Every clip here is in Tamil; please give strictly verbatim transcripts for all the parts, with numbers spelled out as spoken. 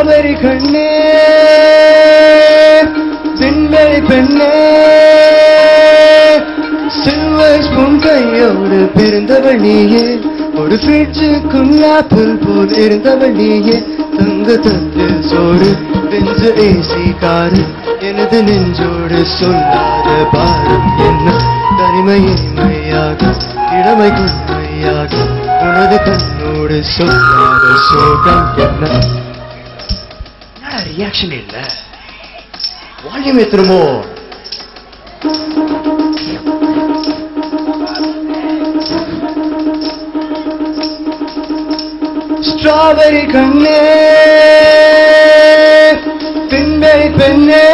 காவேரி கண்ணே, திண்மணி பெண்ணே, சில்வர் ஸ்பூன் கையோடு பிறந்தவள் நீயே, ஒரு ஃப்ரிட்ஜுக்கும் ஆப்பிள் போல் இருந்தவள் நீயே, தங்க தத்தில் சோறு வெஞ்ச ஏசி காரு, எனது நெஞ்சோடு சொல்லாத பாரம் என்ன, தனிமையின்மையாக இளமை குன்மையாக உனது கண்ணோடு சொல்லாத சோகம் என்ன. ரியாக்ஷன் இல்ல, வால்யூம் ஏத்துறமோ? ஸ்ட்ராபெரி கண்ணே, திண்மை பெண்ணே,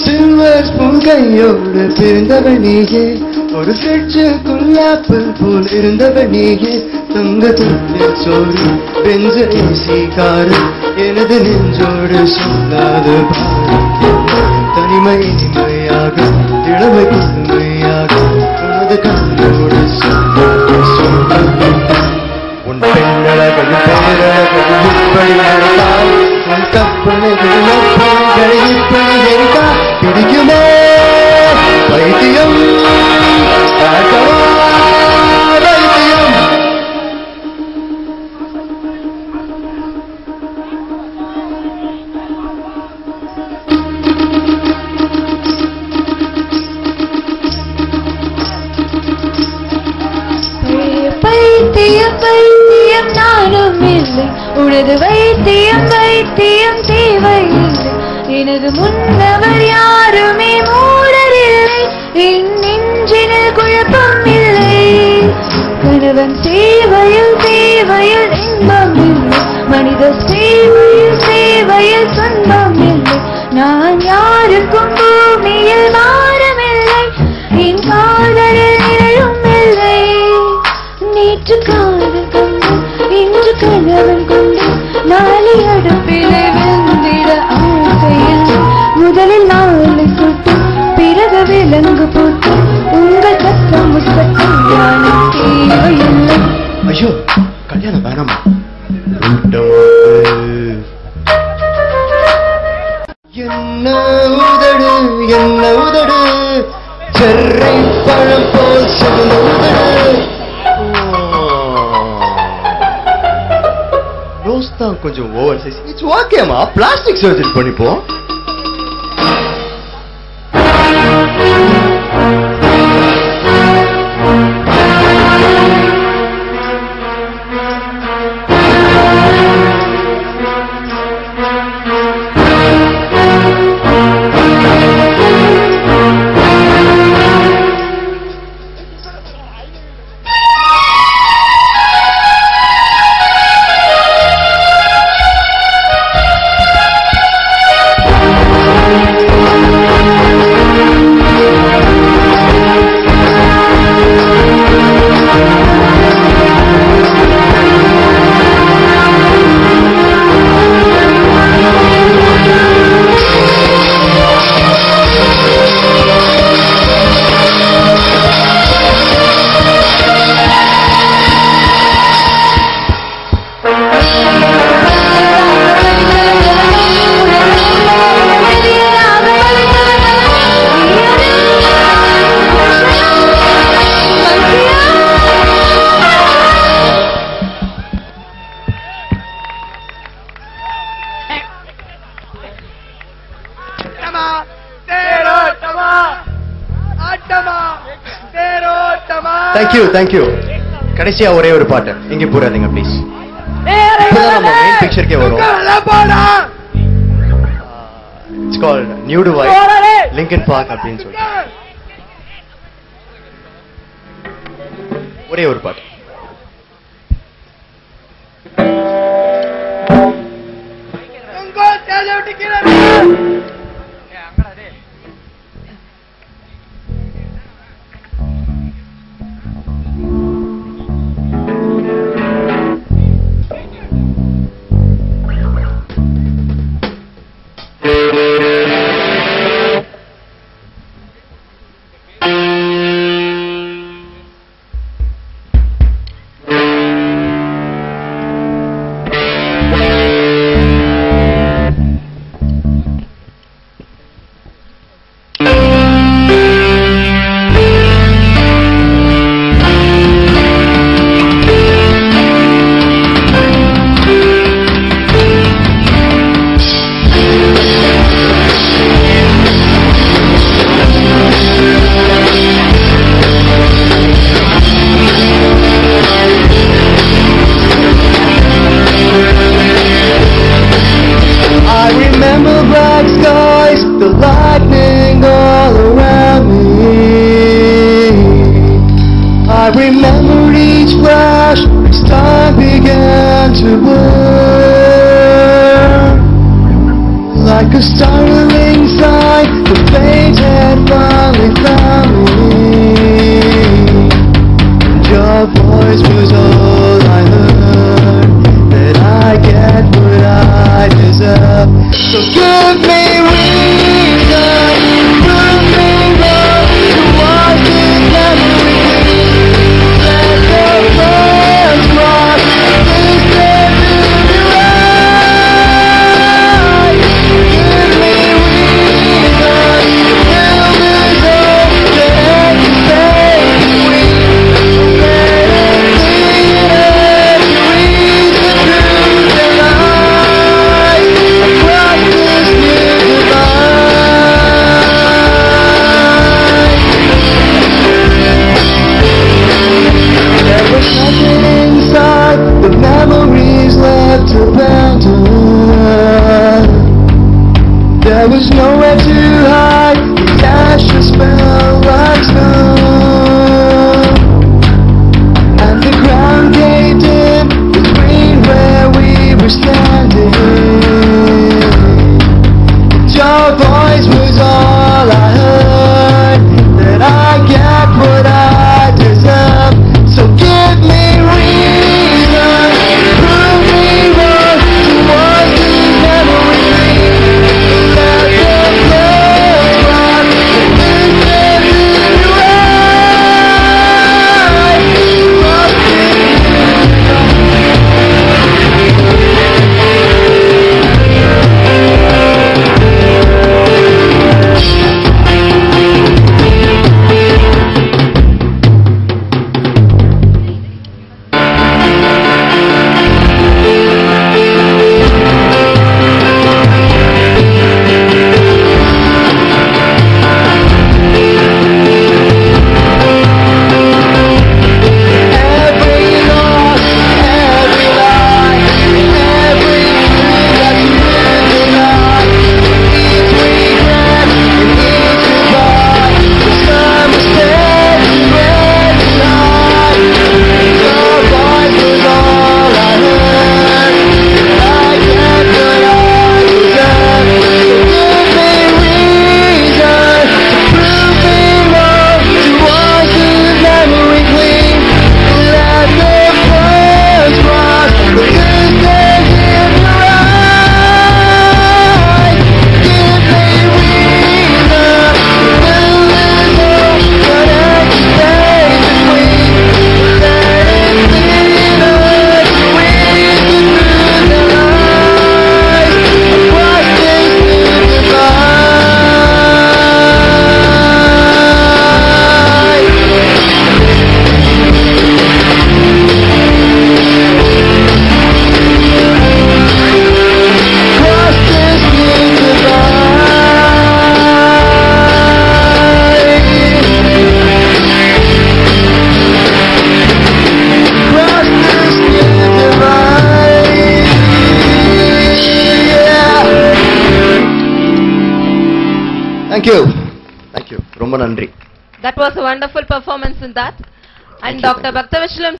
சில்வர் ஸ்பூன் கையோடு பிறந்தவள் நீயே, ஒரு ஃப்ரிட்ஜுக்குள் ஆப்பிள் போல் இருந்தவள் நீயே, தங்க தட்டில் சோறு பெஞ்ச ஏசி காரு, எனது நெஞ்சோடு சொல்லாத தனிமை இனிமையாக இளமை இனிமையாக உனது கண்ணோடு உன் பெண்ணழகன் பேரழகன் உன் தப்பனைகள் பிடிக்குமே வைத்தியம் வைத்தியம். பைத்தியம் பைத்தியம் நானும் இல்லை, உனது வைத்தியம் வைத்தியம் தேவையில்லை, எனது முன்னவர் யாருமே மூடரில்லை, என் நெஞ்சினில் குழப்பம் இல்லை, கணவன் சேவையில் சேவையில் இன்பம் இல்லை, மனித சேவையில் சேவையில் துன்பம் இல்லை, நான் யாருக்கும் பூமியில் மாறமில்லை, என் காதலில் நிழலும் இல்லை, நேற்று காதல் கொண்டு இன்று கணவன் கொண்டு நாளை அடுப்பிலே விழுந்திட ஆசையில் முதலில் நாளை சுட்டு பிறகு விலங்கு போட்டு உங்கள் சத்தம் முத்தம் யானுக்கு இல்லை. ஐயோ கல்யாணம் வேணாமா? என்ன உதடு என்ன உதடு செர்ரை பழம் போல் சுகந்த உதடு ரோஸ்தான் கொஞ்சம் ஓவர் சைஸ். இட்ஸ் ஓகேமா, பிளாஸ்டிக் சர்ஜரி பண்ணிப்போம். Thank you thank you. கடைசியா ஒரே ஒரு பாட்டு, இங்க போறாதீங்க ப்ளீஸ், மெயின் பிக்சர்க்கே வரும். It's called new to why Lincoln park அப்படின்னு சொல்லி ஒரே ஒரு பாட்டு. like a startling sign, the fate had finally found me. And your voice was all I heard, that I get what I deserve. So give me reason, prove me wrong, to watch this memory let the words cross. Please let me be right. Give me reason, tell me all that I can say between. Let it be that reason, truth and lies across this new divide. There was nothing inside, the memories left to abandon. There was nowhere to hide, the ashes fell like snow. And the ground caved in, the green where we were standing. Your voice was all I heard, that I get what I deserve. So give me reason, prove me wrong, to watch this memory let the blood run. Please let me be right. Must Thank you. Thank you. Romba nandri. That was a wonderful performance in that. And Doctor Bhaktavishlam